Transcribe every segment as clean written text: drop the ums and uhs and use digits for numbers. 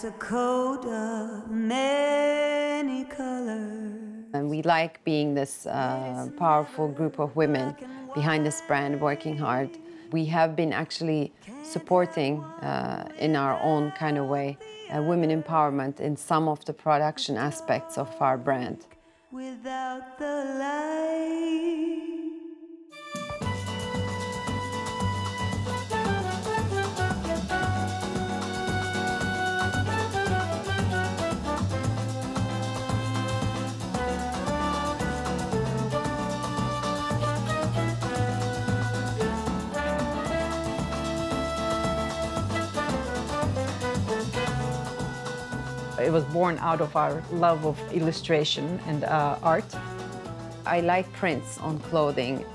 That's a coat of many colors. And we like being this powerful group of women behind this brand, working hard. We have been actually supporting, in our own kind of way, women empowerment in some of the production aspects of our brand. Without the light. It was born out of our love of illustration and art. I like prints on clothing.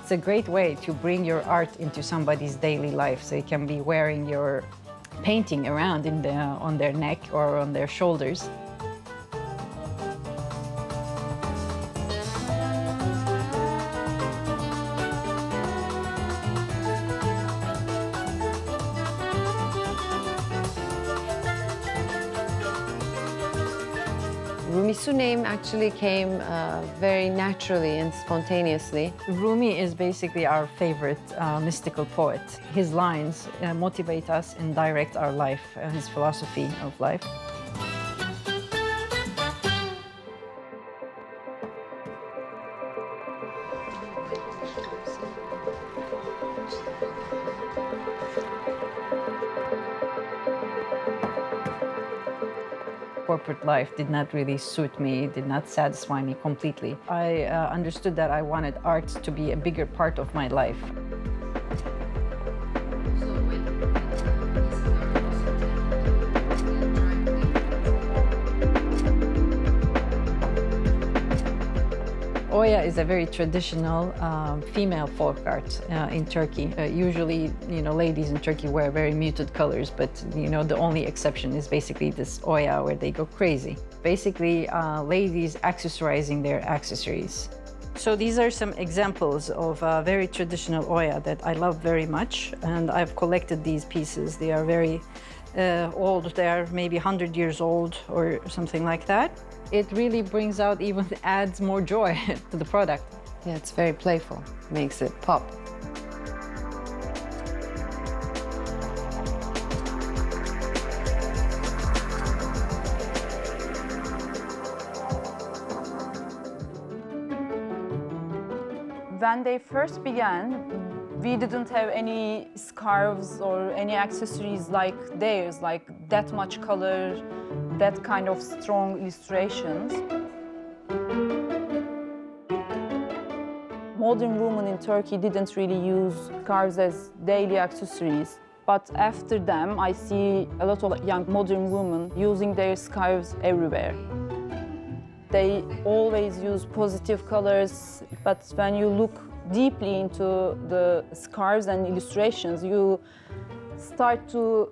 It's a great way to bring your art into somebody's daily life, so you can be wearing your painting around on their neck or on their shoulders. Rumisu name actually came very naturally and spontaneously. Rumi is basically our favorite mystical poet. His lines motivate us and direct our life, his philosophy of life. Corporate life did not really suit me, did not satisfy me completely. I understood that I wanted art to be a bigger part of my life. Oya is a very traditional female folk art in Turkey. Usually, you know, ladies in Turkey wear very muted colors, but, you know, the only exception is basically this Oya, where they go crazy. Basically, ladies accessorizing their accessories. So these are some examples of very traditional Oya that I love very much, and I've collected these pieces. They are very old. They are maybe 100 years old or something like that. It really brings out, even adds more joy to the product. Yeah, it's very playful, makes it pop. When they first began, we didn't have any scarves or any accessories like theirs, like that much color, that kind of strong illustrations. Modern women in Turkey didn't really use scarves as daily accessories. But after them, I see a lot of young modern women using their scarves everywhere. They always use positive colors, but when you look deeply into the scarves and illustrations, you start to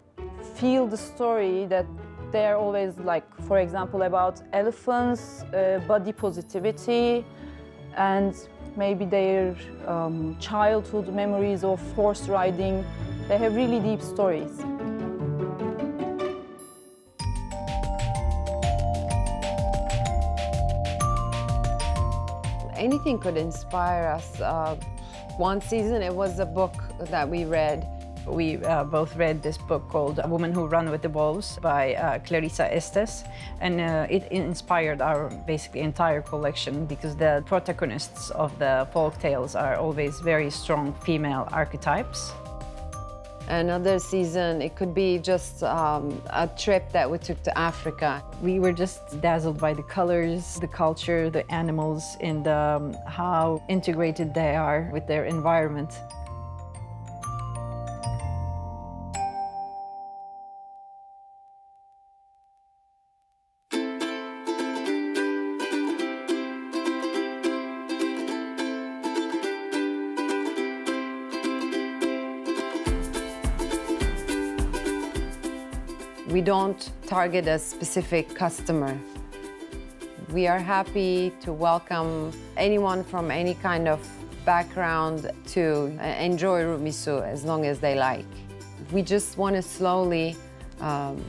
feel the story that they are always like, for example, about elephants, body positivity, and maybe their childhood memories of horse riding. They have really deep stories. Anything could inspire us. One season, it was a book that we read. We both read this book called Women Who Run with the Wolves by Clarissa Estes, and it inspired our basically entire collection, because the protagonists of the folk tales are always very strong female archetypes. Another season, it could be just a trip that we took to Africa. We were just dazzled by the colors, the culture, the animals, and how integrated they are with their environment. We don't target a specific customer. We are happy to welcome anyone from any kind of background to enjoy Rumisu as long as they like. We just want to slowly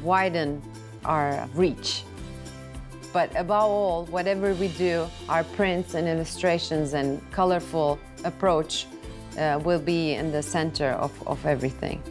widen our reach. But above all, whatever we do, our prints and illustrations and colorful approach will be in the center of everything.